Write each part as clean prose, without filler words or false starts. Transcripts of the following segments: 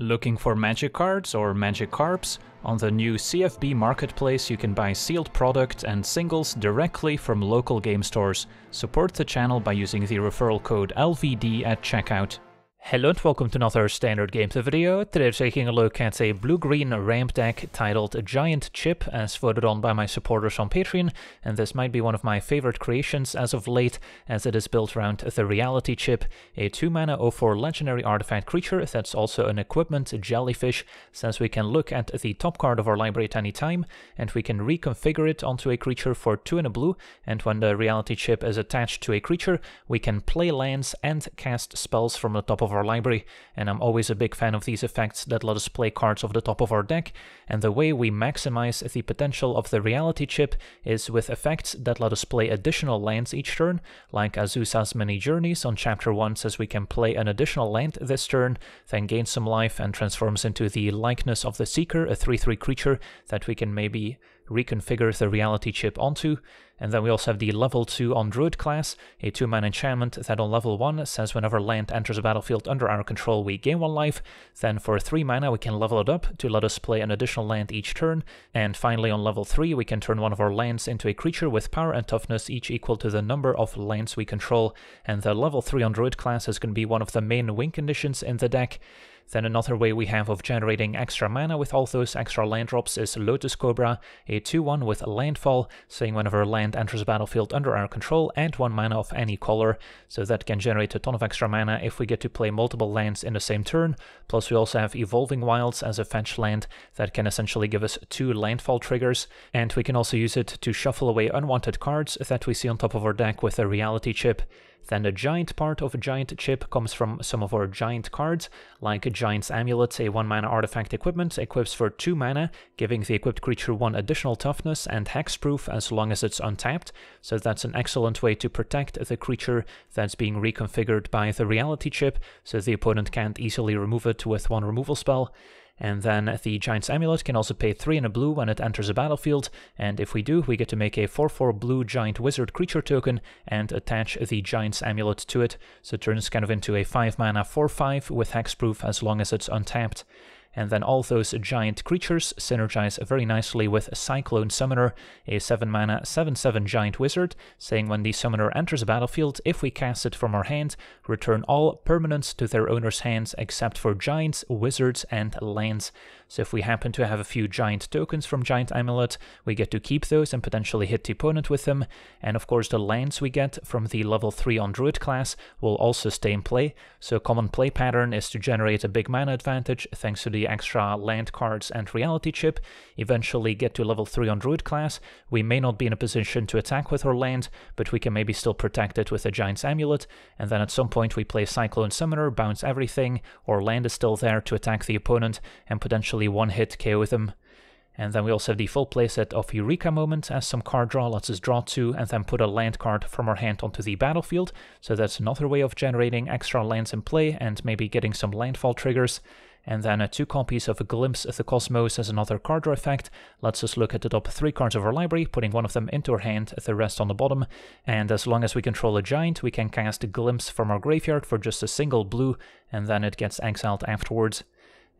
Looking for magic cards or magic carps? On the new CFB Marketplace you can buy sealed product and singles directly from local game stores. Support the channel by using the referral code LVD at checkout. Hello and welcome to another Standard Games video. Today we're taking a look at a blue-green ramp deck titled Giant Chip, as voted on by my supporters on Patreon, and this might be one of my favorite creations as of late, as it is built around the Reality Chip, a 2-mana 0/4 legendary artifact creature that's also an equipment jellyfish, since we can look at the top card of our library at any time, and we can reconfigure it onto a creature for 2 and a blue, and when the Reality Chip is attached to a creature, we can play lands and cast spells from the top of our library, and I'm always a big fan of these effects that let us play cards off the top of our deck, and the way we maximize the potential of the Reality Chip is with effects that let us play additional lands each turn, like Azusa's Many Journeys on Chapter 1 says we can play an additional land this turn, then gain some life and transforms into the Likeness of the Seeker, a 3/3 creature that we can maybe reconfigure the Reality Chip onto. And then we also have the level 2 on Druid Class, a 2-mana enchantment that on level 1 says whenever land enters a battlefield under our control we gain 1 life, then for 3 mana we can level it up to let us play an additional land each turn, and finally on level 3 we can turn one of our lands into a creature with power and toughness each equal to the number of lands we control, and the level 3 on Druid Class is going to be one of the main win conditions in the deck. Then another way we have of generating extra mana with all those extra land drops is Lotus Cobra, a 2/1 with landfall, saying whenever land enters a battlefield under our control, add 1 mana of any color, so that can generate a ton of extra mana if we get to play multiple lands in the same turn, plus we also have Evolving Wilds as a fetch land that can essentially give us 2 landfall triggers, and we can also use it to shuffle away unwanted cards that we see on top of our deck with a Reality Chip. Then the giant part of a Giant Chip comes from some of our giant cards, like Giant's Amulet, a 1-mana artifact equipment, equips for 2 mana, giving the equipped creature 1 additional toughness and hexproof as long as it's untapped, so that's an excellent way to protect the creature that's being reconfigured by the Reality Chip, so the opponent can't easily remove it with 1 removal spell. And then the Giant's Amulet can also pay 3 and a blue when it enters a battlefield, and if we do, we get to make a 4/4 blue Giant Wizard creature token and attach the Giant's Amulet to it, so it turns kind of into a 5-mana 4/5 with hexproof as long as it's untapped. And then all those giant creatures synergize very nicely with Cyclone Summoner, a 7-mana 7/7 Giant Wizard, saying when the Summoner enters a battlefield, if we cast it from our hand, return all permanents to their owner's hands except for giants, wizards, and lands. So if we happen to have a few giant tokens from Giant Amulet, we get to keep those and potentially hit the opponent with them, and of course the lands we get from the level 3 on Druid Class will also stay in play, so a common play pattern is to generate a big mana advantage thanks to the extra land cards and Reality Chip, eventually get to level 3 on Druid Class, we may not be in a position to attack with our land, but we can maybe still protect it with a Giant's Amulet, and then at some point we play Cyclone Summoner, bounce everything, our land is still there to attack the opponent, and potentially one-hit KO them. And then we also have the full playset of Eureka Moment, as some card draw lets us draw 2 and then put a land card from our hand onto the battlefield, so that's another way of generating extra lands in play and maybe getting some landfall triggers. And then 2 copies of Glimpse of the Cosmos as another card draw effect lets us look at the top 3 cards of our library, putting one of them into our hand, the rest on the bottom, and as long as we control a giant we can cast a Glimpse from our graveyard for just a single blue, and then it gets exiled afterwards.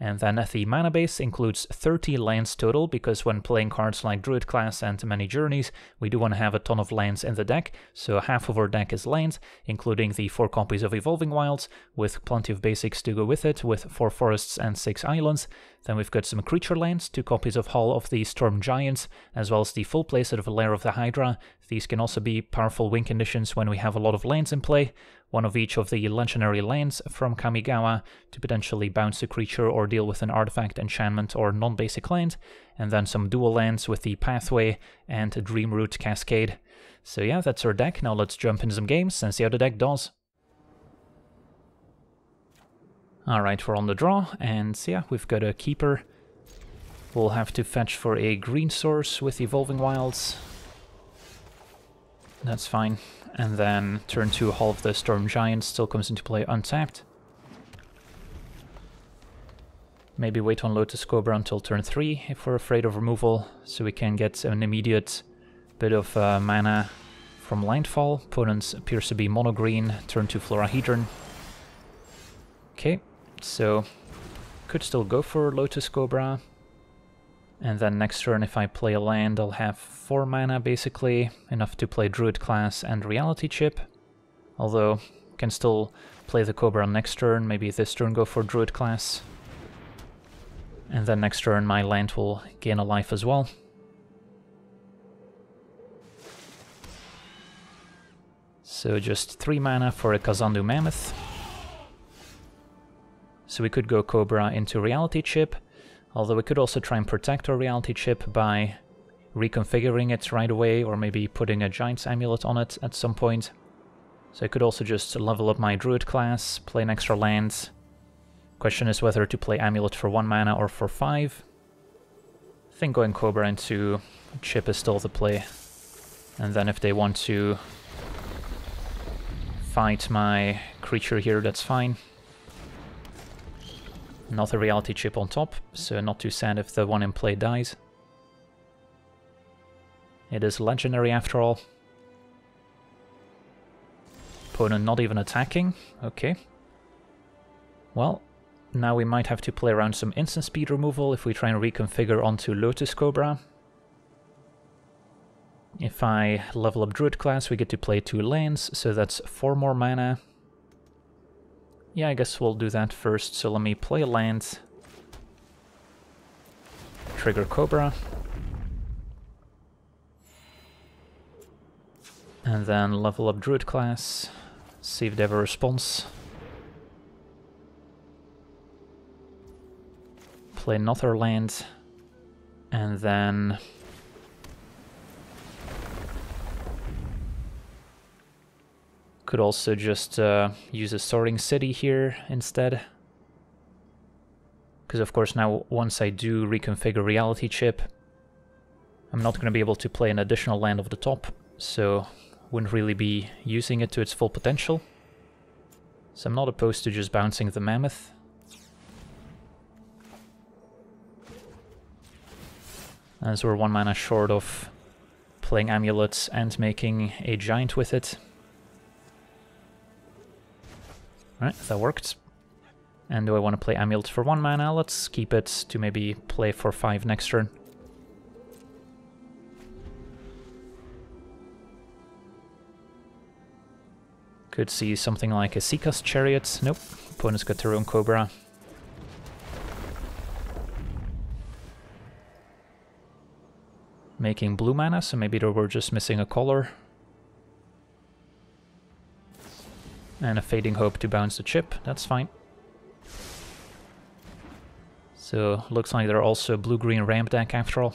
And then the mana base includes 30 lands total, because when playing cards like Druid Class and Many Journeys, we do want to have a ton of lands in the deck, so half of our deck is lands, including the 4 copies of Evolving Wilds, with plenty of basics to go with it, with 4 forests and 6 islands. Then we've got some creature lands, 2 copies of Hall of the Storm Giants, as well as the full playset of Lair of the Hydra. These can also be powerful win conditions when we have a lot of lands in play, 1 of each of the legendary lands from Kamigawa to potentially bounce a creature or deal with an artifact, enchantment, or non-basic land, and then some dual lands with the Pathway and Dream Root Cascade. So yeah, that's our deck. Now let's jump into some games and see how the deck does. Alright, we're on the draw, and yeah, we've got a keeper. We'll have to fetch for a green source with Evolving Wilds. That's fine. And then turn 2 Hall of the Storm Giants still comes into play untapped. Maybe wait on Lotus Cobra until turn 3 if we're afraid of removal, so we can get an immediate bit of mana from landfall. Opponents appears to be mono green, turn 2 Florahedron. Okay, so could still go for Lotus Cobra. And then next turn, if I play a land, I'll have 4 mana, basically, enough to play Druid Class and Reality Chip. Although, can still play the Cobra next turn, maybe this turn go for Druid Class. And then next turn, my land will gain a life as well. So just 3 mana for a Kazandu Mammoth. So we could go Cobra into Reality Chip. Although we could also try and protect our Reality Chip by reconfiguring it right away, or maybe putting a Giant's Amulet on it at some point. So I could also just level up my Druid Class, play an extra land. Question is whether to play Amulet for 1 mana or for 5. I think going Cobra into Chip is still the play. And then if they want to fight my creature here, that's fine. Another Reality Chip on top, so not too sad if the one in play dies. It is legendary after all. Opponent not even attacking, okay. Well, now we might have to play around some instant speed removal if we try and reconfigure onto Lotus Cobra. If I level up Druid Class, we get to play 2 lands, so that's 4 more mana. Yeah, I guess we'll do that first, so let me play a land. Trigger Cobra. And then level up Druid Class, see if they have a response. Play another land, and then could also just use a Soaring City here instead. Because of course now once I do reconfigure Reality Chip, I'm not going to be able to play an additional land of the top, so wouldn't really be using it to its full potential. So I'm not opposed to just bouncing the Mammoth. As we're 1 mana short of playing Amulets and making a Giant with it. Alright, that worked. And do I want to play Amulet for 1 mana? Let's keep it to maybe play for 5 next turn. Could see something like a Sika's Chariot. Nope, opponent's got their own Cobra. Making blue mana, so maybe they were just missing a color. And a Fading Hope to bounce the chip, that's fine. So, looks like they're also a blue-green ramp deck after all.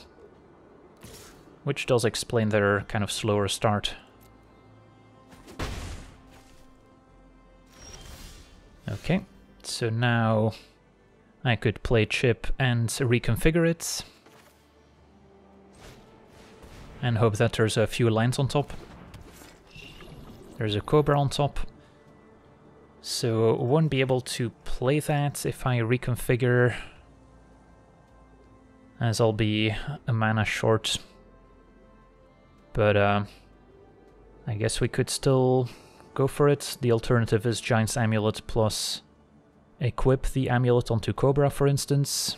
Which does explain their kind of slower start. Okay, so now I could play chip and reconfigure it. And hope that there's a few lands on top. There's a Cobra on top. So, won't be able to play that if I reconfigure, as I'll be a mana short. But I guess we could still go for it. The alternative is Giant's Amulet plus equip the Amulet onto Cobra, for instance,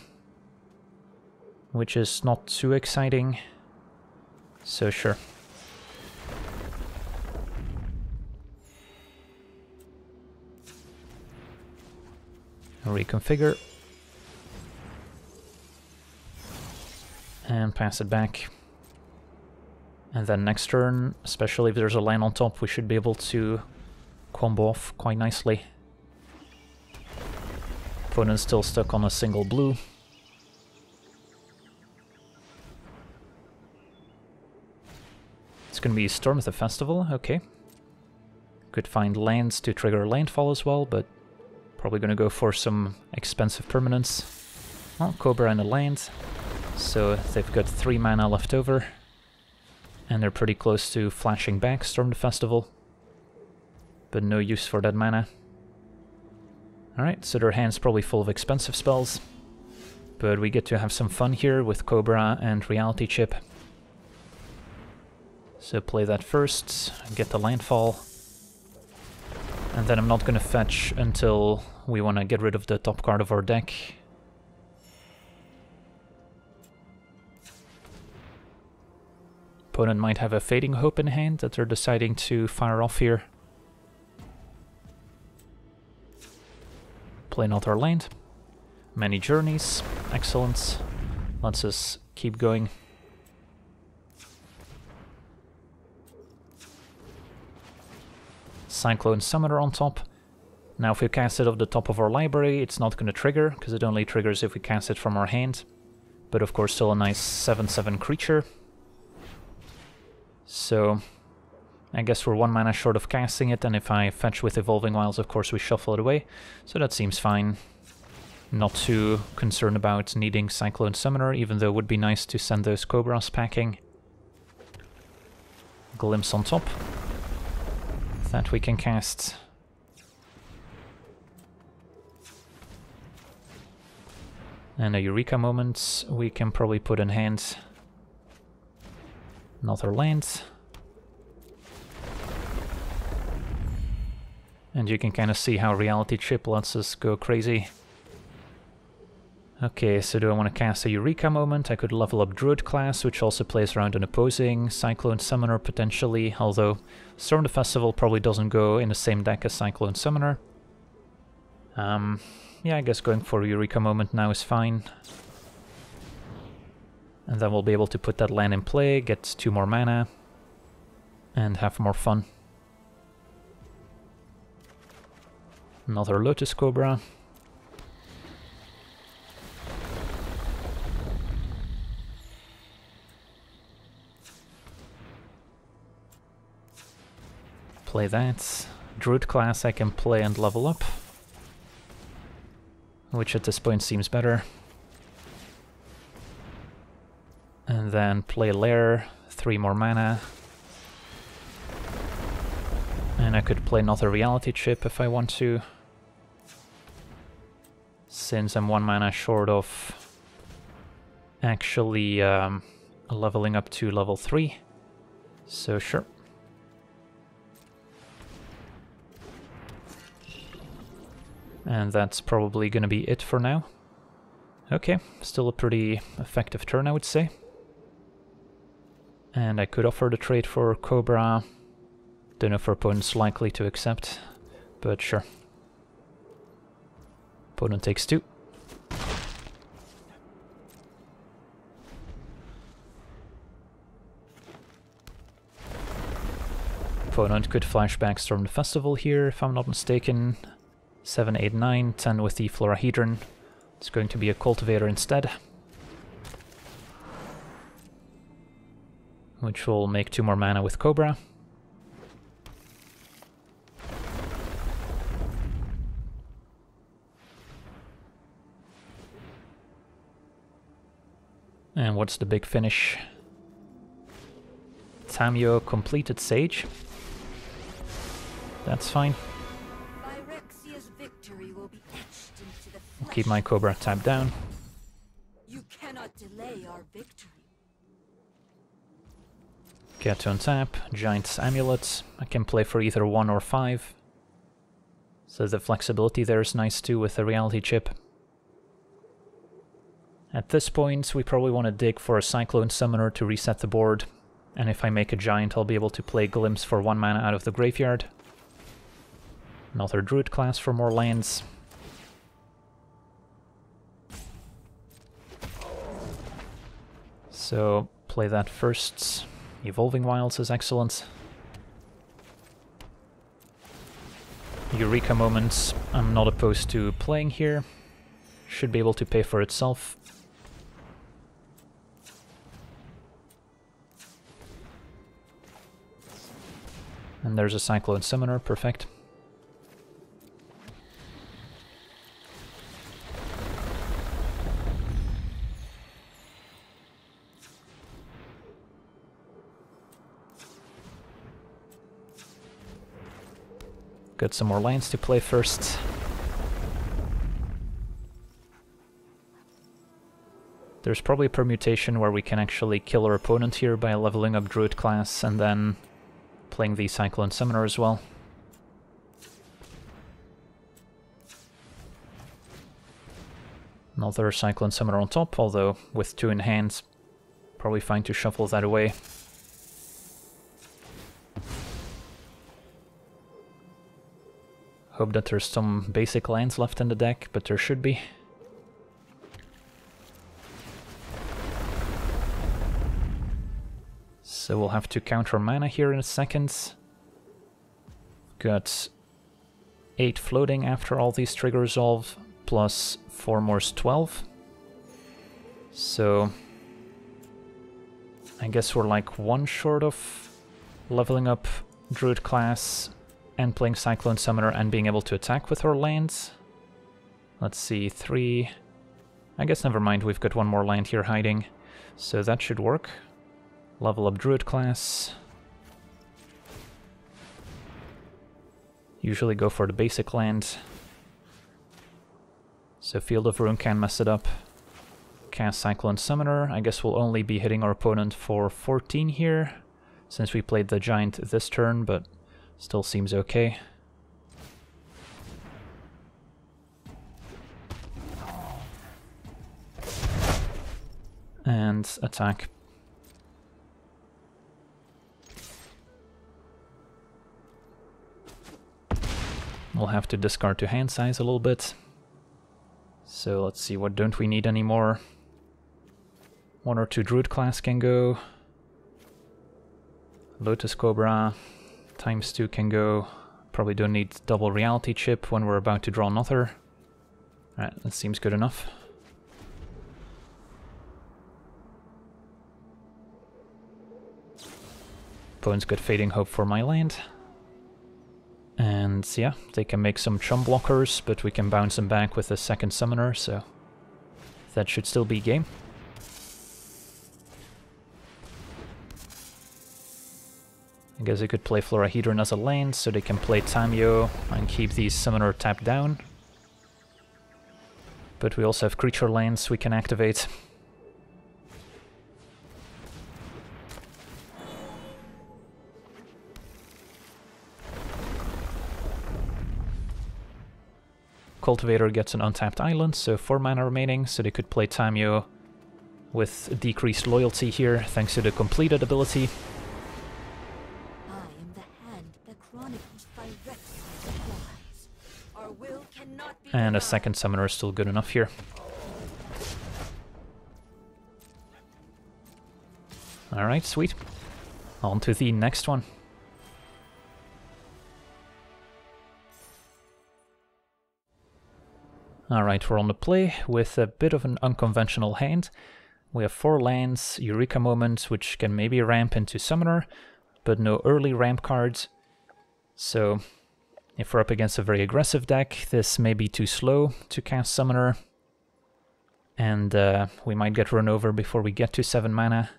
which is not too exciting, so sure. Reconfigure. And pass it back. And then next turn, especially if there's a land on top, we should be able to combo off quite nicely. Opponent's still stuck on a single blue. It's gonna be Storm the Festival, okay. Could find lands to trigger landfall as well, but probably gonna go for some expensive permanents. Well, Cobra and a land, so they've got 3 mana left over. And they're pretty close to flashing back Storm the Festival. But no use for that mana. Alright, so their hand's probably full of expensive spells. But we get to have some fun here with Cobra and Reality Chip. So play that first, get the landfall. And then I'm not going to fetch until we want to get rid of the top card of our deck. Opponent might have a Fading Hope in hand that they're deciding to fire off here. Play not our land. Many Journeys, excellent. Let's just keep going. Cyclone Summoner on top. Now if we cast it off the top of our library, it's not going to trigger, because it only triggers if we cast it from our hand. But of course still a nice 7/7 creature. So I guess we're one mana short of casting it, and if I fetch with Evolving Wilds, of course we shuffle it away. So that seems fine. Not too concerned about needing Cyclone Summoner, even though it would be nice to send those Cobras packing. Glimpse on top. That we can cast. And a Eureka Moment we can probably put in hand. Another land. And you can kind of see how Reality Chip lets us go crazy. Okay, so do I want to cast a Eureka Moment? I could level up Druid Class, which also plays around an opposing Cyclone Summoner potentially, although Storm the Festival probably doesn't go in the same deck as Cyclone Summoner. Yeah, I guess going for Eureka Moment now is fine. And then we'll be able to put that land in play, get 2 more mana, and have more fun. Another Lotus Cobra. Play that. Druid Class I can play and level up, which at this point seems better. And then play Lair, 3 more mana. And I could play another Reality Chip if I want to, since I'm 1 mana short of actually leveling up to level 3. So sure. And that's probably gonna be it for now. Okay, still a pretty effective turn, I would say. And I could offer the trade for Cobra. Don't know if our opponent's likely to accept, but sure. Opponent takes 2. Opponent could flashback Storm the Festival here, if I'm not mistaken. 7, 8, 9, 10 with the Florahedron. It's going to be a Cultivator instead, which will make 2 more mana with Cobra. And what's the big finish? Tamio completed Sage. That's fine. I'll keep my Cobra tapped down. You cannot delay our victory. Get to untap, Giant's Amulet. I can play for either 1 or 5. So the flexibility there is nice too with the Reality Chip. At this point we probably want to dig for a Cyclone Summoner to reset the board. And if I make a Giant, I'll be able to play Glimpse for 1 mana out of the graveyard. Another Druid Class for more lands. So play that first. Evolving Wilds is excellent. Eureka Moments I'm not opposed to playing here. Should be able to pay for itself. And there's a Cyclone Summoner, perfect. Got some more lands to play first. There's probably a permutation where we can actually kill our opponent here by leveling up Druid Class and then playing the Cyclone Summoner as well. Another Cyclone Summoner on top, although with 2 in hand, probably fine to shuffle that away. Hope that there's some basic lands left in the deck, but there should be. So we'll have to count our mana here in a second. Got 8 floating after all these trigger resolve, plus 4 more's 12. So I guess we're like one short of leveling up Druid class and playing Cyclone Summoner and being able to attack with our lands. Let's see, 3... I guess never mind, we've got one more land here hiding, so that should work. Level up Druid class. Usually go for the basic land. So Field of Ruin can mess it up. Cast Cyclone Summoner. I guess we'll only be hitting our opponent for 14 here, since we played the Giant this turn, but still seems okay. And attack. We'll have to discard to hand size a little bit. So let's see, what don't we need anymore? One or two Druid class can go. Lotus Cobra times 2 can go. Probably don't need double Reality Chip when we're about to draw another. Alright, that seems good enough. Opponent's got Fading Hope for my land. And yeah, they can make some chump blockers, but we can bounce them back with a second summoner, so that should still be game. I guess I could play Florahedron as a land, so they can play Tamio and keep the summoner tapped down. But we also have creature lands we can activate. Cultivator gets an untapped island, so 4 mana remaining, so they could play Tamio with decreased loyalty here, thanks to the completed ability. I am the hand that chronicles by records. Our will cannot be. And a second summoner is still good enough here. Alright, sweet. On to the next one. Alright, we're on the play with a bit of an unconventional hand. We have 4 lands, Eureka Moment, which can maybe ramp into Summoner, but no early ramp cards. So if we're up against a very aggressive deck, this may be too slow to cast Summoner. And we might get run over before we get to 7 mana.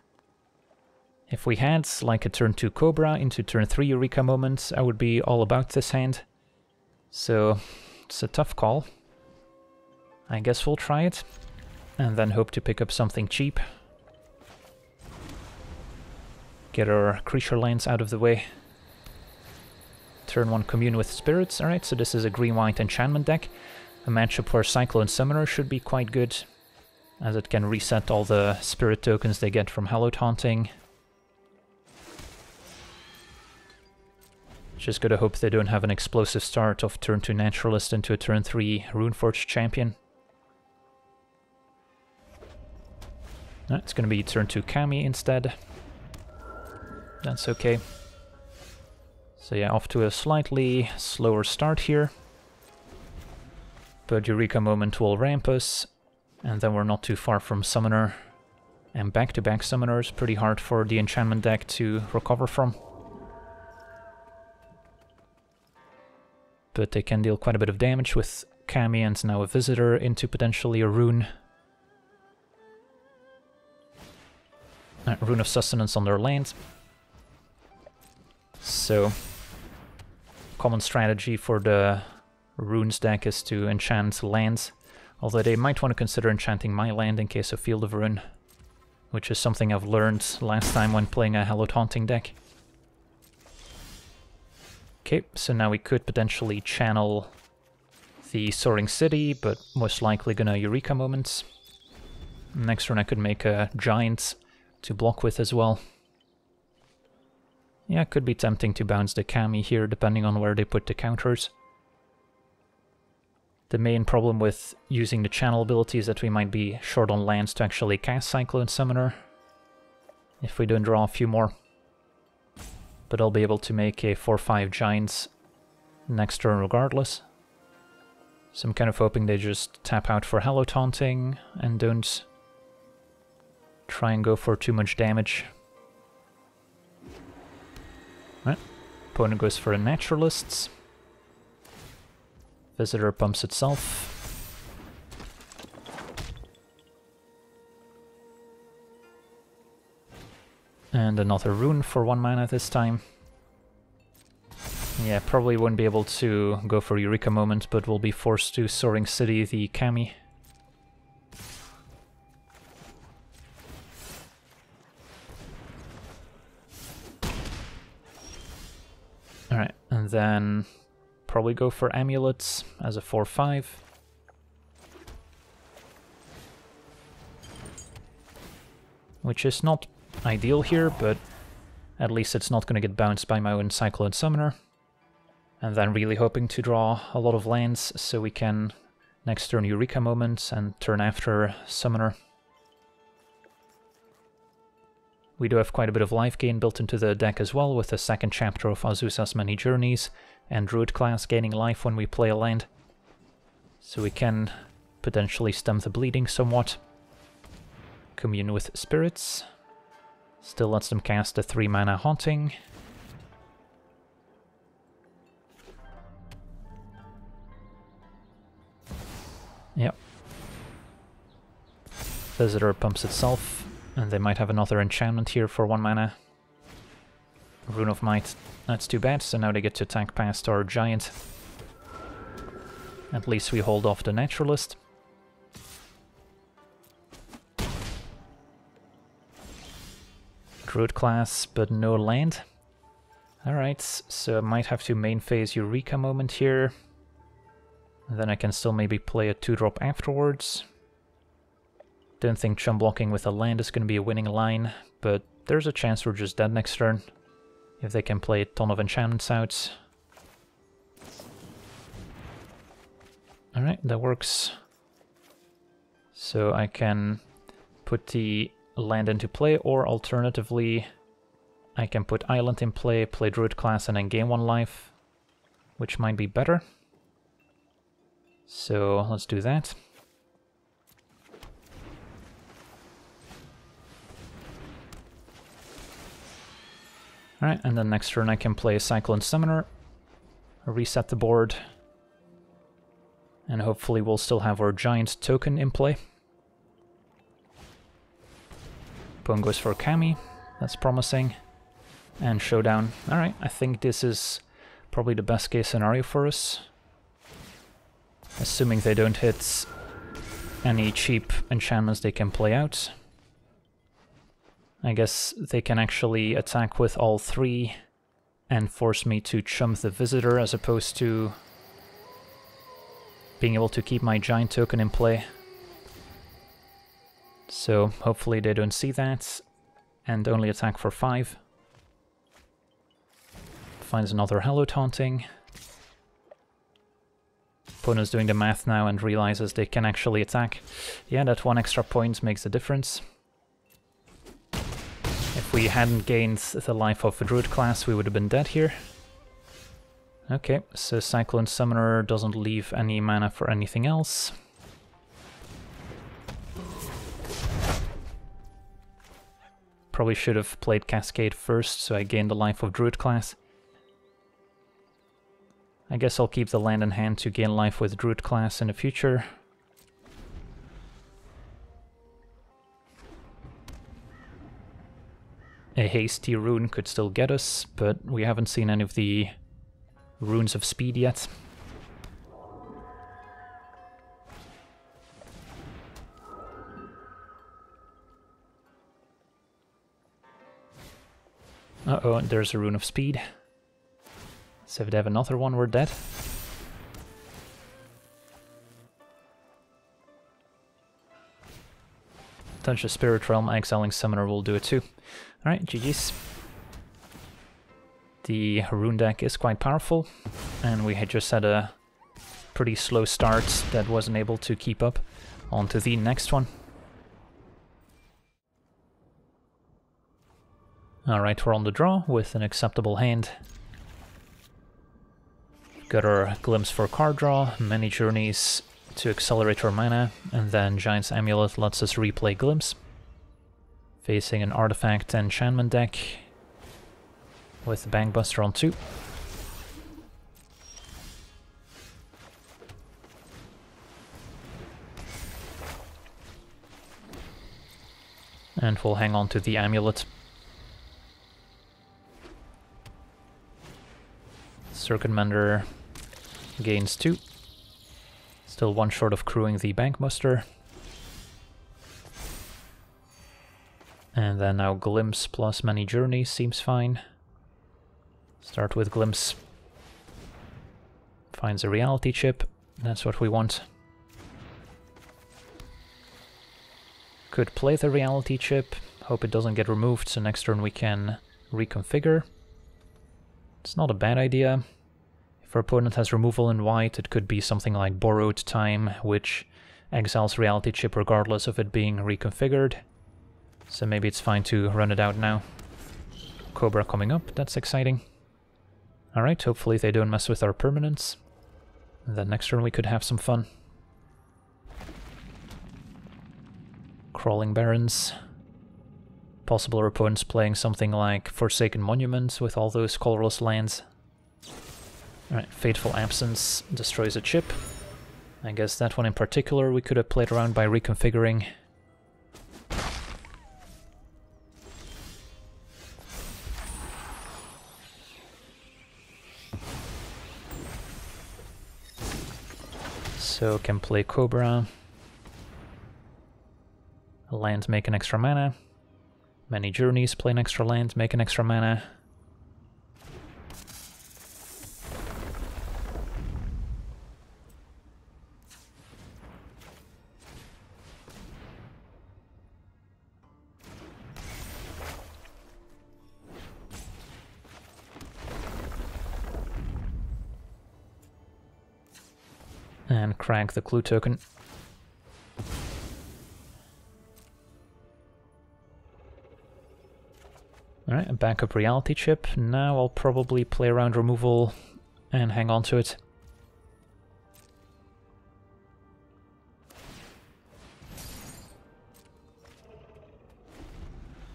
If we had like a turn 2 Cobra into turn 3 Eureka Moment, I would be all about this hand. So it's a tough call. I guess we'll try it, and then hope to pick up something cheap. Get our creature lands out of the way. Turn 1 Commune with Spirits, alright, so this is a green-white enchantment deck. A matchup where Cyclone Summoner should be quite good, as it can reset all the spirit tokens they get from Hallowed Haunting. Just gotta hope they don't have an explosive start of turn 2 Naturalist into a turn 3 Runeforged Champion. It's gonna be turn 2 Kami instead. That's okay. So yeah, off to a slightly slower start here. But Eureka Moment will ramp us, and then we're not too far from Summoner. And back-to-back Summoner is pretty hard for the enchantment deck to recover from. But they can deal quite a bit of damage with Kami and now a Visitor into potentially a Rune. Rune of Sustenance on their land. So, common strategy for the Runes deck is to enchant lands, although they might want to consider enchanting my land in case of Field of Ruin, which is something I've learned last time when playing a Hallowed Haunting deck. Okay, so now we could potentially channel the Soaring City, but most likely gonna Eureka Moments. Next turn I could make a Giant to block with as well. Yeah, it could be tempting to bounce the Kami here, depending on where they put the counters. The main problem with using the channel ability is that we might be short on lands to actually cast Cyclone Summoner, if we don't draw a few more. But I'll be able to make a 4-5 Giants next turn regardless. So I'm kind of hoping they just tap out for Hallowed Haunting and don't try and go for too much damage. Right. Opponent goes for a Naturalist. Visitor pumps itself. And another rune for 1 mana this time. Yeah, probably won't be able to go for Eureka Moment, but we'll be forced to Soaring City the Kami. Alright, and then probably go for Amulets as a 4-5. Which is not ideal here, but at least it's not going to get bounced by my own Cyclone Summoner. And then really hoping to draw a lot of lands so we can next turn Eureka Moment and turn after Summoner. We do have quite a bit of life gain built into the deck as well, with the second chapter of Azusa's Many Journeys and Druid Class gaining life when we play a land. So we can potentially stem the bleeding somewhat. Commune with Spirits. Still lets them cast a 3-mana Haunting. Yep. Visitor pumps itself. And they might have another enchantment here for 1 mana. Rune of Might, that's too bad, so now they get to attack past our Giant. At least we hold off the Naturalist. Druid Class, but no land. Alright, so I might have to main phase Eureka Moment here. And then I can still maybe play a 2-drop afterwards. Don't think chump blocking with a land is going to be a winning line, but there's a chance we're just dead next turn, if they can play a ton of enchantments out. Alright, that works. So I can put the land into play, or alternatively, I can put Island in play, play Druid Class, and then gain 1 life, which might be better. So let's do that. Alright, and then next turn I can play Cyclone Summoner, reset the board, and hopefully we'll still have our Giant token in play. Opponent goes for Kami, that's promising, and Showdown. Alright, I think this is probably the best case scenario for us. Assuming they don't hit any cheap enchantments they can play out. I guess they can actually attack with all 3 and force me to chump the Visitor as opposed to being able to keep my Giant token in play. So hopefully they don't see that and only attack for 5. Finds another Hallowed Haunting. Opponent's doing the math now and realizes they can actually attack. Yeah, that 1 extra point makes a difference. If we hadn't gained the life of a Druid Class, we would have been dead here. Okay, so Cyclone Summoner doesn't leave any mana for anything else. Probably should have played Cascade first, so I gained the life of Druid Class. I guess I'll keep the land in hand to gain life with Druid Class in the future. A hasty rune could still get us, but we haven't seen any of the runes of speed yet. Uh-oh, there's a rune of speed. So if they have another one, we're dead. Touch the Spirit Realm, exiling Summoner will do it too. Alright, GG's. The rune deck is quite powerful, and we had just had a pretty slow starts that wasn't able to keep up. On to the next one. Alright, we're on the draw with an acceptable hand. Got our Glimpse for card draw, Many Journeys to accelerate our mana, and then Giant's Amulet lets us replay Glimpse. Facing an Artifact Enchantment deck with Bankbuster on 2. And we'll hang on to the Amulet. Circuit Mender gains 2. Still one short of crewing the Bankbuster. And then now Glimpse plus Many Journeys seems fine. Start with Glimpse. Finds a Reality Chip. That's what we want. Could play the Reality Chip. Hope it doesn't get removed, so next turn we can reconfigure. It's not a bad idea. If our opponent has removal in white, it could be something like Borrowed Time, which exiles Reality Chip regardless of it being reconfigured. So maybe it's fine to run it out now. Cobra coming up, that's exciting. Alright, hopefully they don't mess with our permanents. And then next turn we could have some fun. Crawling Barrens. Possible our opponents playing something like Forsaken Monuments with all those colorless lands. Alright, Fateful Absence destroys a chip. I guess that one in particular we could have played around by reconfiguring. So can play Cobra. Land, make an extra mana. Many Journeys, play an extra land, make an extra mana. And crack the clue token. Alright, a backup Reality Chip. Now I'll probably play around removal and hang on to it.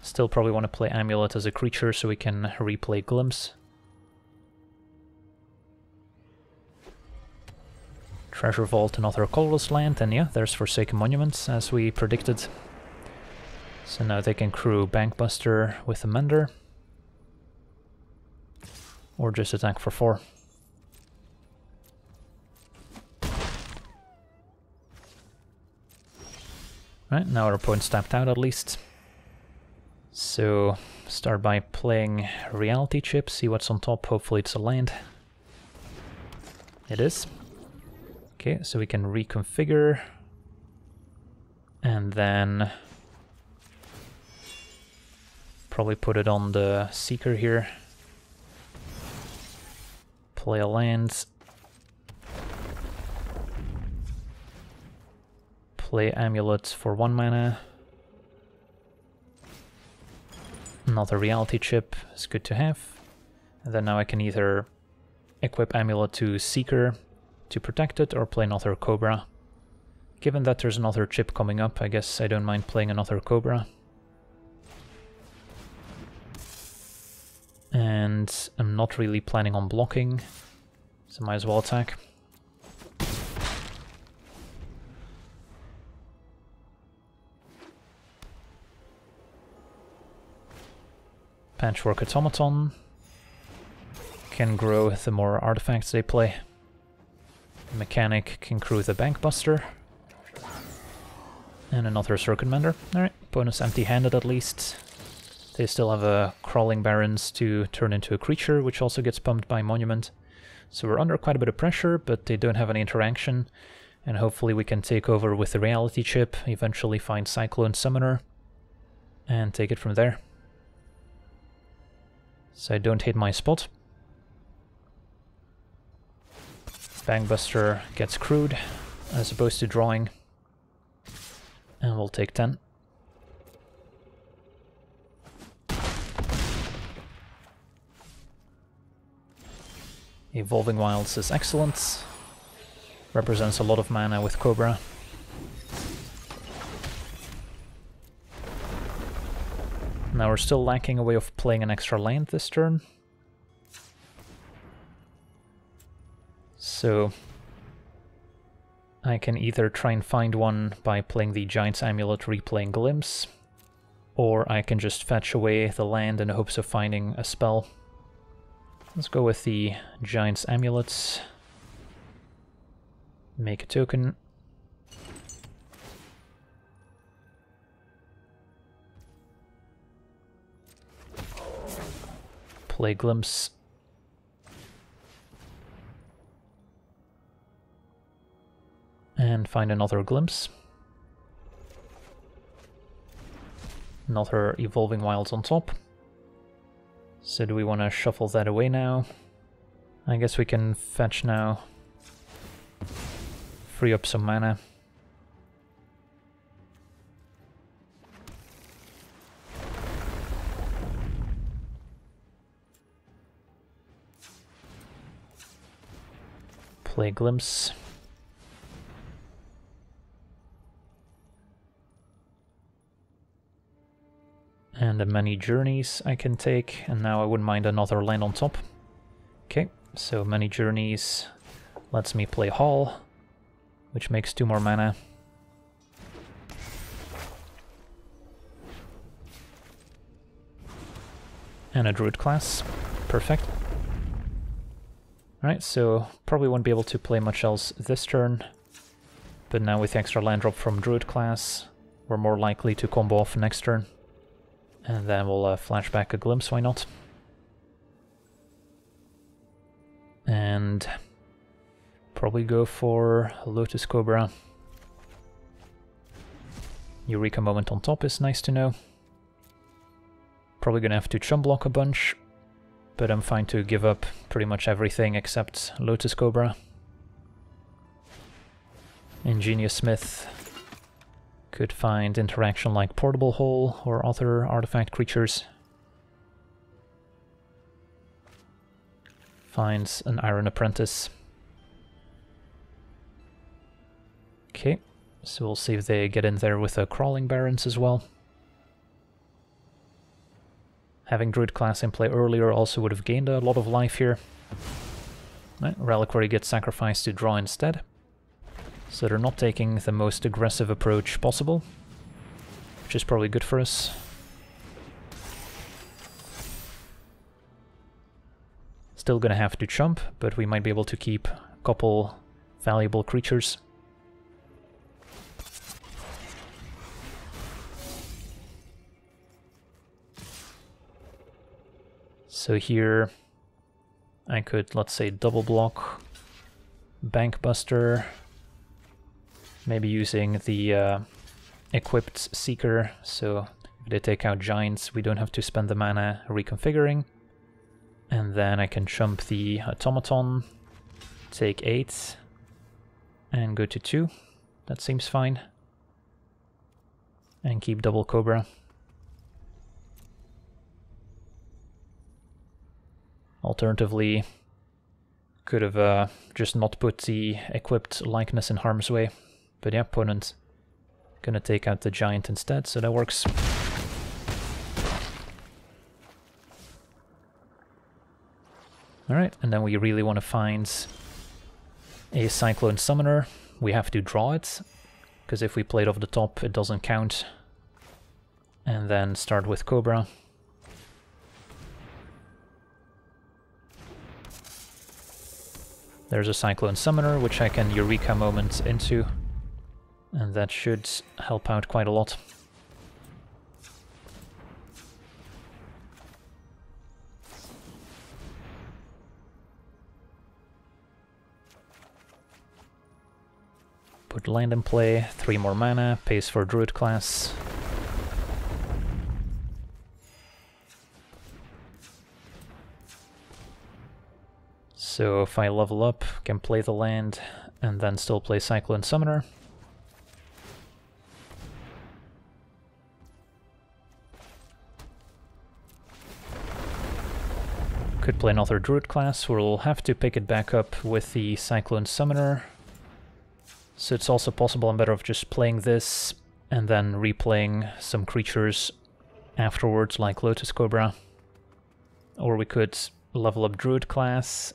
Still probably want to play Amulet as a creature so we can replay Glimpse. Treasure Vault, another colorless land, and yeah, there's Forsaken Monuments as we predicted. So now they can crew Bankbuster with a Mender. Or just attack for 4. Right, now our opponent's tapped out at least. So start by playing Reality Chip, see what's on top, hopefully it's a land. It is. Okay, so we can reconfigure. And then probably put it on the Seeker here. Play a land. Play Amulet for 1 mana. Another Reality Chip is good to have. And then now I can either equip Amulet to Seeker to protect it or play another Cobra. Given that there's another chip coming up, I guess I don't mind playing another Cobra. And I'm not really planning on blocking, so might as well attack. Patchwork Automaton. Can grow the more artifacts they play. Mechanic can crew the Bankbuster. And another Circuit Mender. Alright, bonus empty-handed at least. They still have a Crawling Barrens to turn into a creature, which also gets pumped by Monument. So we're under quite a bit of pressure, but they don't have any interaction. And hopefully we can take over with the Reality Chip, eventually find Cyclone Summoner, and take it from there. So I don't hit my spot. Bankbuster gets crewed as opposed to drawing, and we'll take 10. Evolving Wilds is excellent, represents a lot of mana with Cobra. Now we're still lacking a way of playing an extra land this turn. So I can either try and find one by playing the Giant's Amulet, replaying Glimpse, or I can just fetch away the land in hopes of finding a spell. Let's go with the Giant's Amulet, make a token. Play Glimpse. And find another Glimpse. Another Evolving Wilds on top. So do we want to shuffle that away now? I guess we can fetch now. Free up some mana. Play Glimpse. And the Many Journeys I can take, and now I wouldn't mind another land on top. Okay, so Many Journeys lets me play Hall, which makes 2 more mana. And a Druid Class, perfect. Alright, so probably won't be able to play much else this turn, but now with the extra land drop from Druid Class, we're more likely to combo off next turn. And then we'll flash back a Glimpse, why not? And probably go for Lotus Cobra. Eureka Moment on top is nice to know. Probably gonna have to chum block a bunch, but I'm fine to give up pretty much everything except Lotus Cobra. Ingenious Smith. Could find interaction like Portable Hole or other artifact creatures. Finds an Iron Apprentice. Okay, so we'll see if they get in there with a Crawling Barrens as well. Having Druid Class in play earlier also would have gained a lot of life here. Right, Reliquary gets sacrificed to draw instead. So they're not taking the most aggressive approach possible, which is probably good for us. Still gonna have to chump, but we might be able to keep a couple valuable creatures. So here I could, let's say, double block Bankbuster. Maybe using the equipped Seeker, so if they take out Giants, we don't have to spend the mana reconfiguring. And then I can chump the Automaton, take 8, and go to 2. That seems fine. And keep double Cobra. Alternatively, could have just not put the equipped likeness in harm's way. But yeah, opponent gonna take out the Giant instead, so that works. Alright, and then we really want to find a Cyclone Summoner. We have to draw it, because if we play it off the top, it doesn't count. And then start with Cobra. There's a Cyclone Summoner, which I can Eureka Moment into. And that should help out quite a lot. Put land in play, 3 more mana, pays for Druid Class. So if I level up, can play the land, and then still play Cyclone Summoner. Could play another Druid class. We'll have to pick it back up with the Cyclone Summoner. So it's also possible I'm better off just playing this and then replaying some creatures afterwards, like Lotus Cobra. Or we could level up Druid class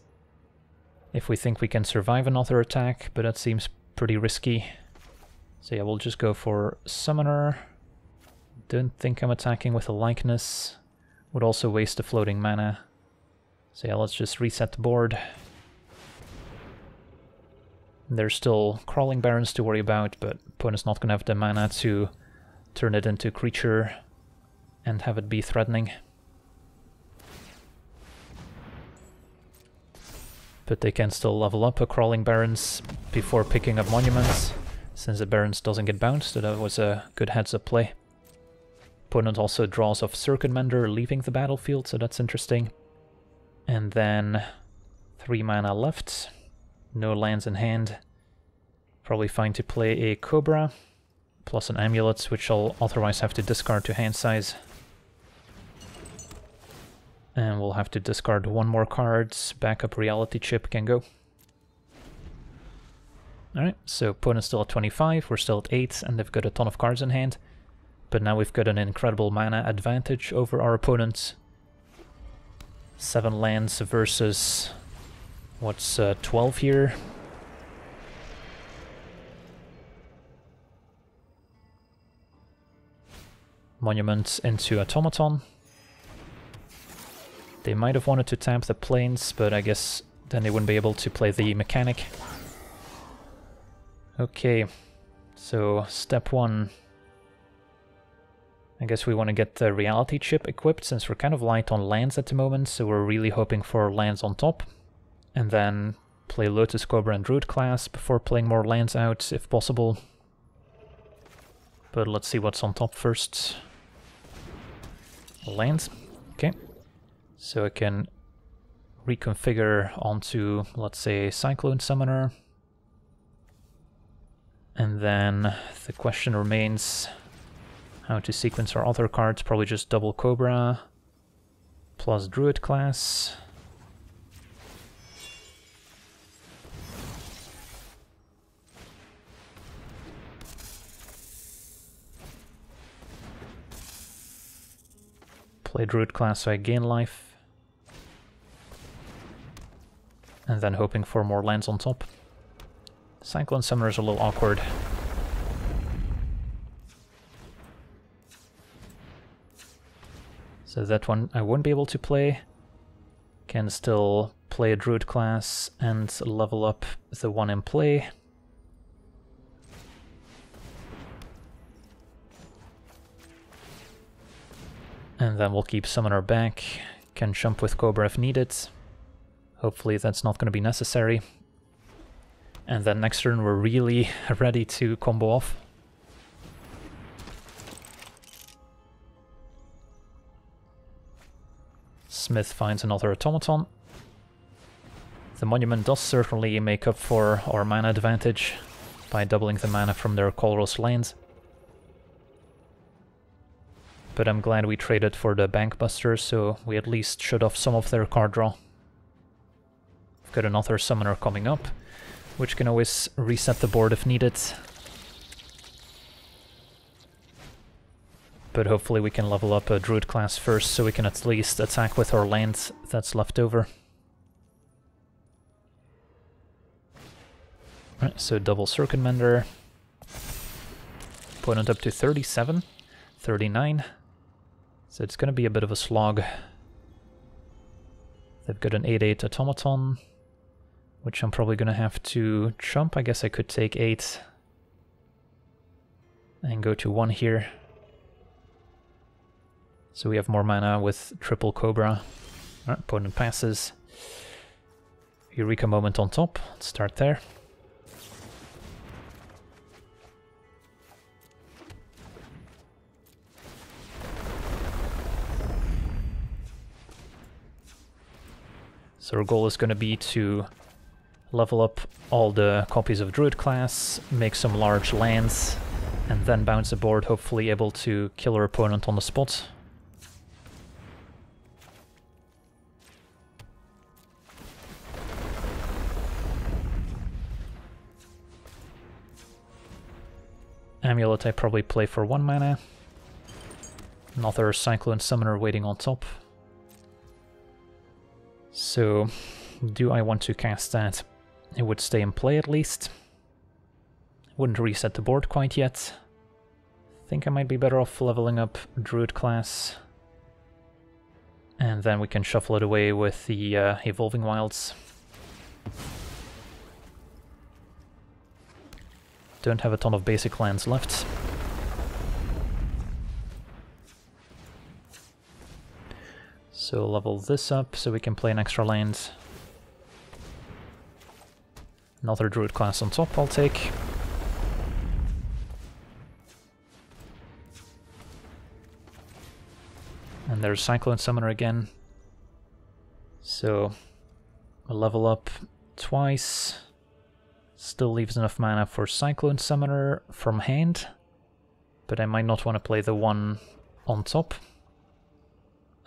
if we think we can survive another attack, but that seems pretty risky. So yeah, we'll just go for Summoner. Don't think I'm attacking with a Likeness. Would also waste the floating mana. So yeah, let's just reset the board. There's still Crawling Barrens to worry about, but opponent's not going to have the mana to turn it into creature and have it be threatening. But they can still level up a Crawling Barrens before picking up Monuments, since the Barrens doesn't get bounced, so that was a good heads-up play. Opponent also draws off Circuit Mender, leaving the battlefield, so that's interesting. And then 3 mana left, no lands in hand. Probably fine to play a Cobra, plus an Amulet, which I'll otherwise have to discard to hand size. And we'll have to discard one more card, backup Reality Chip can go. Alright, so opponent's still at 25, we're still at 8, and they've got a ton of cards in hand. But now we've got an incredible mana advantage over our opponents. 7 lands versus, what's 12 here? Monuments into Automaton. They might have wanted to tap the plains, but I guess then they wouldn't be able to play the Mechanic. Okay, so step one. I guess we want to get the Reality Chip equipped, since we're kind of light on lands at the moment, so we're really hoping for lands on top. And then play Lotus Cobra and Druid class before playing more lands out, if possible. But let's see what's on top first. Lands. Okay. So I can reconfigure onto, let's say, Cyclone Summoner. And then the question remains how to sequence our other cards. Probably just double Cobra plus Druid class. Play Druid class so I gain life. And then hoping for more lands on top. Cyclone Summoner is a little awkward. So that one I won't be able to play. Can still play a Druid class and level up the one in play. And then we'll keep Summoner back. Can jump with Cobra if needed. Hopefully that's not going to be necessary. And then next turn we're really ready to combo off. Smith finds another Automaton. The Monument does certainly make up for our mana advantage by doubling the mana from their colorless lands. But I'm glad we traded for the Bankbuster, so we at least shut off some of their card draw. We've got another Summoner coming up, which can always reset the board if needed. But hopefully we can level up a Druid class first, so we can at least attack with our land that's left over. Right, so double Circuit Mender. Opponent up to 37, 39. So it's going to be a bit of a slog. They've got an 8-8 Automaton, which I'm probably going to have to jump. I guess I could take 8 and go to 1 here. So we have more mana with triple Cobra. All right, opponent passes. Eureka Moment on top. Let's start there. So So our goal is going to be to level up all the copies of Druid class, make some large lands, and then bounce aboard, hopefully able to kill our opponent on the spot. Amulet I probably play for 1 mana. Another Cyclone Summoner waiting on top. So, do I want to cast that? It would stay in play at least. Wouldn't reset the board quite yet. I think I might be better off leveling up Druid class. And then we can shuffle it away with the Evolving Wilds. Don't have a ton of basic lands left. So level this up so we can play an extra land. Another Druid class on top I'll take. And there's Cyclone Summoner again. So we'll level up twice. Still leaves enough mana for Cyclone Summoner from hand, but I might not want to play the one on top.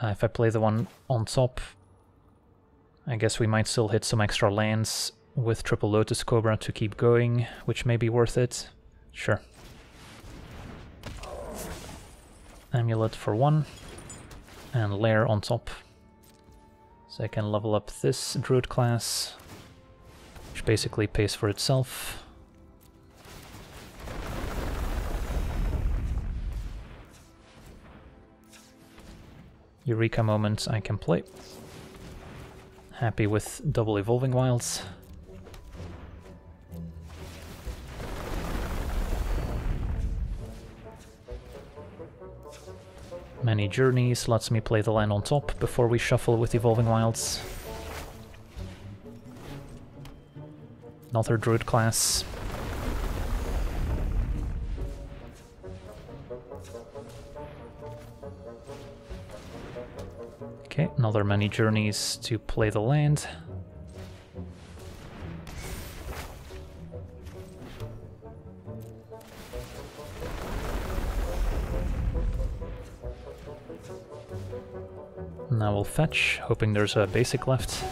If I play the one on top, I guess we might still hit some extra lands with triple Lotus Cobra to keep going, which may be worth it. Sure. Amulet for 1, and Lair on top. So I can level up this Druid class, which basically pays for itself. Eureka Moment I can play. Happy with double Evolving Wilds. Many Journeys lets me play the land on top before we shuffle with Evolving Wilds. Another Druid class. Okay, another Many Journeys to play the land. Now we'll fetch, hoping there's a basic left.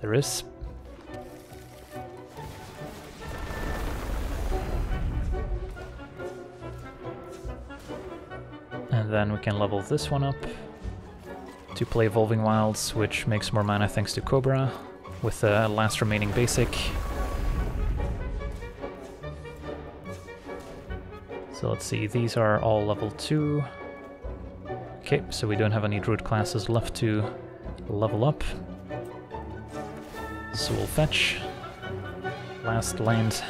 There is. Then we can level this one up to play Evolving Wilds, which makes more mana thanks to Cobra, with the last remaining basic. So let's see, these are all level 2. Okay, so we don't have any Druid classes left to level up. So we'll fetch. Last land.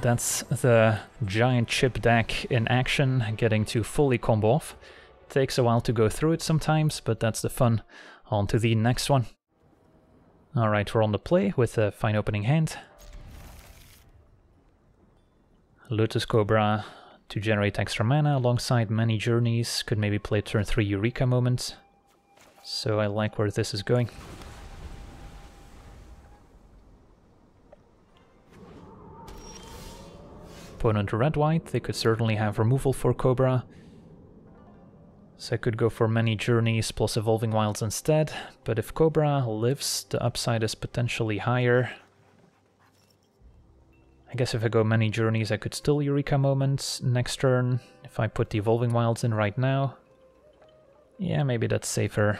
That's the Giant Chip deck in action, getting to fully combo off. Takes a while to go through it sometimes, but that's the fun. On to the next one. Alright, we're on the play with a fine opening hand. Lotus Cobra to generate extra mana alongside Many Journeys. Could maybe play turn 3 Eureka Moment. So I like where this is going. Opponent red-white, they could certainly have removal for Cobra. So I could go for Many Journeys plus Evolving Wilds instead, but if Cobra lives, the upside is potentially higher. I guess if I go Many Journeys I could still Eureka Moments next turn, If I put the Evolving Wilds in right now, yeah, maybe that's safer.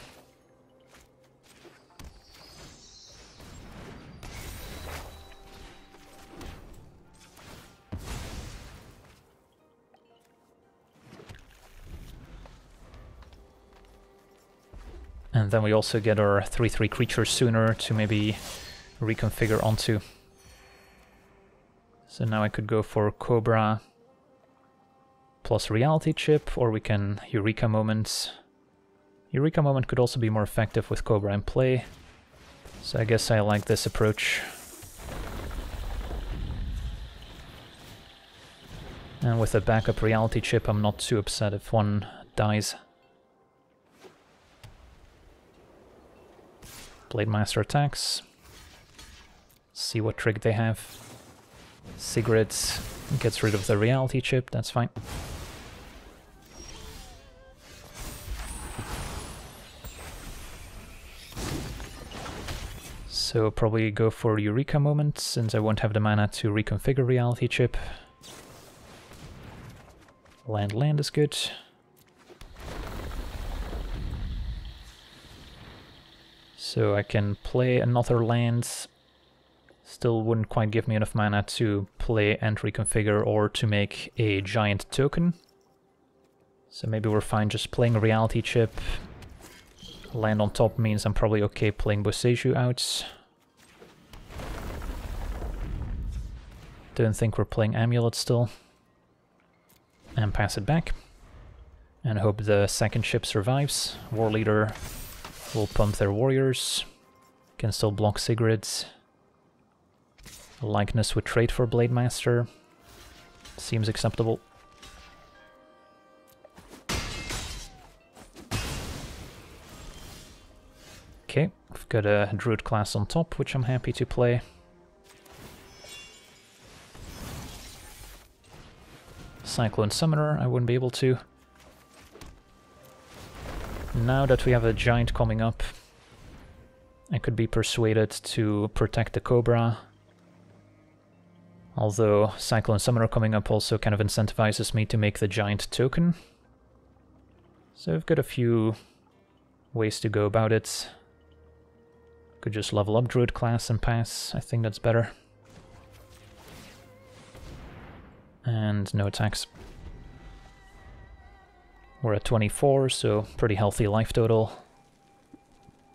And then we also get our 3/3 creatures sooner to maybe reconfigure onto. So now I could go for Cobra plus Reality Chip, or we can Eureka Moment. Eureka Moment could also be more effective with Cobra in play, so I guess I like this approach. And with a backup Reality Chip, I'm not too upset if one dies. Blade Master attacks. See what trick they have. Sigrid gets rid of the Reality Chip, that's fine. So probably go for Eureka Moment, since I won't have the mana to reconfigure Reality Chip. Land, land is good. So I can play another land. Still wouldn't quite give me enough mana to play and reconfigure or to make a giant token. So maybe we're fine just playing Reality Chip. Land on top means I'm probably okay playing Boseiju out. Don't think we're playing Amulet still. And pass it back. And hope the second ship survives. War Leader will pump their warriors. Can still block Sigrid. Likeness would trade for Blade Master. Seems acceptable. Okay, we've got a Druid class on top, which I'm happy to play. Cyclone Summoner, I wouldn't be able to. Now that we have a giant coming up, I could be persuaded to protect the Cobra. Although Cyclone Summoner coming up also kind of incentivizes me to make the giant token. So I've got a few ways to go about it. Could just level up Druid class and pass, I think that's better. And no attacks. We're at 24, so pretty healthy life total.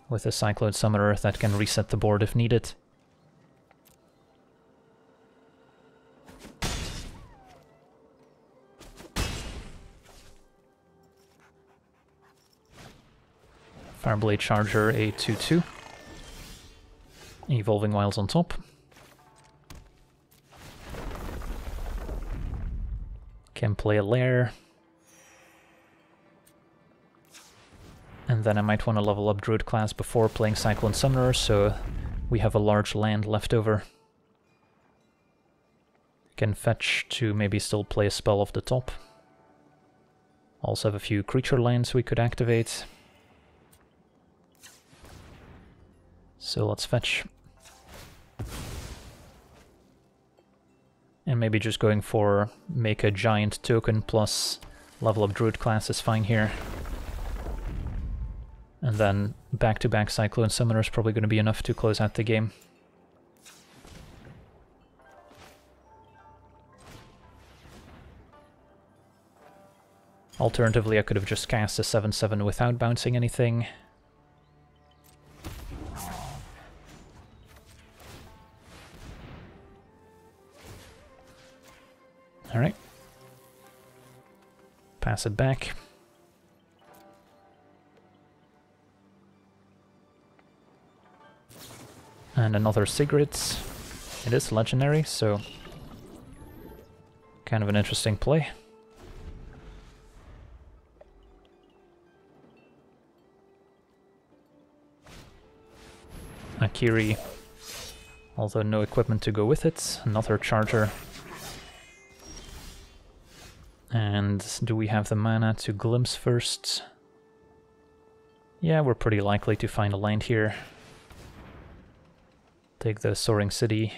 With a Cyclone Summoner that can reset the board if needed. Fireblade Charger, a 2-2. Evolving Wilds on top. Can play a Lair. And then I might want to level up Druid class before playing Cyclone Summoner, so we have a large land left over. Can fetch to maybe still play a spell off the top. Also have a few creature lands we could activate. So let's fetch. And maybe just going for make a giant token plus level up Druid class is fine here. And then back-to-back Cyclone Summoner is probably going to be enough to close out the game. Alternatively, I could have just cast a 7/7 without bouncing anything. Alright. Pass it back. And another Sigrid. It is legendary, so kind of an interesting play. Akiri, although no equipment to go with it. Another Charger. And do we have the mana to glimpse first? Yeah, we're pretty likely to find a land here. Take the Soaring City.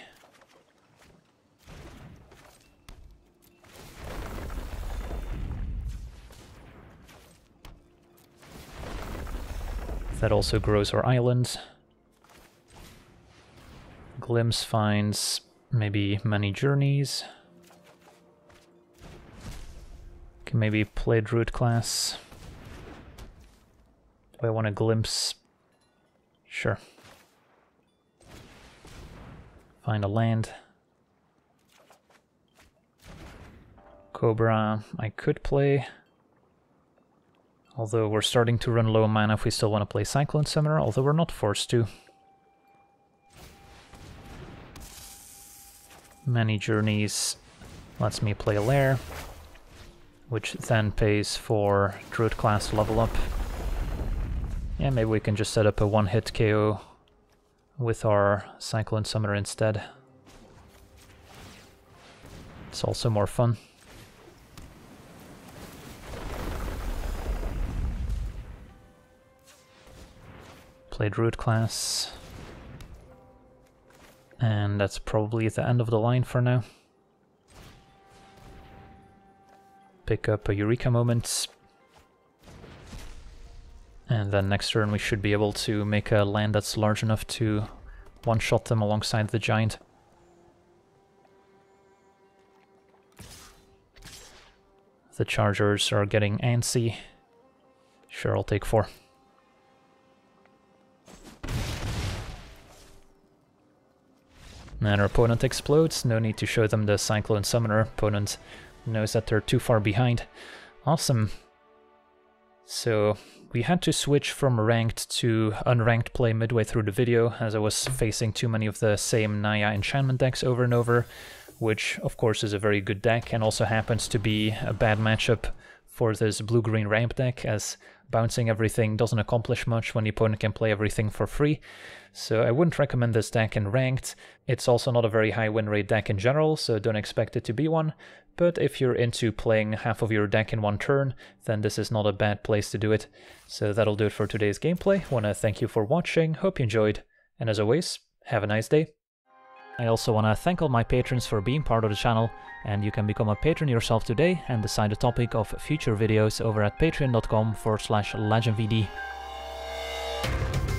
That also grows our island. Glimpse finds maybe Many Journeys. Can maybe play Druid class. Do I want a Glimpse? Sure. Find a land. Cobra I could play. Although we're starting to run low on mana if we still want to play Cyclone Summoner, although we're not forced to. Many Journeys lets me play Lair, which then pays for Druid class level up. Yeah, maybe we can just set up a one-hit KO with our Cyclone Summoner instead. It's also more fun. Play Druid class. And that's probably the end of the line for now. Pick up a Eureka Moment. And then next turn we should be able to make a land that's large enough to one-shot them alongside the giant. The Chargers are getting antsy. Sure, I'll take 4. And our opponent explodes, no need to show them the Cyclone Summoner, opponent knows that they're too far behind. Awesome. So we had to switch from ranked to unranked play midway through the video, as I was facing too many of the same Naya enchantment decks over and over, which of course is a very good deck and also happens to be a bad matchup for this blue-green ramp deck, as bouncing everything doesn't accomplish much when the opponent can play everything for free. So I wouldn't recommend this deck in ranked. It's also not a very high win rate deck in general, so don't expect it to be one. But if you're into playing half of your deck in one turn, then this is not a bad place to do it. So that'll do it for today's gameplay. Want to thank you for watching, hope you enjoyed, and as always, have a nice day. I also want to thank all my patrons for being part of the channel, and you can become a patron yourself today and decide the topic of future videos over at patreon.com/legendvd.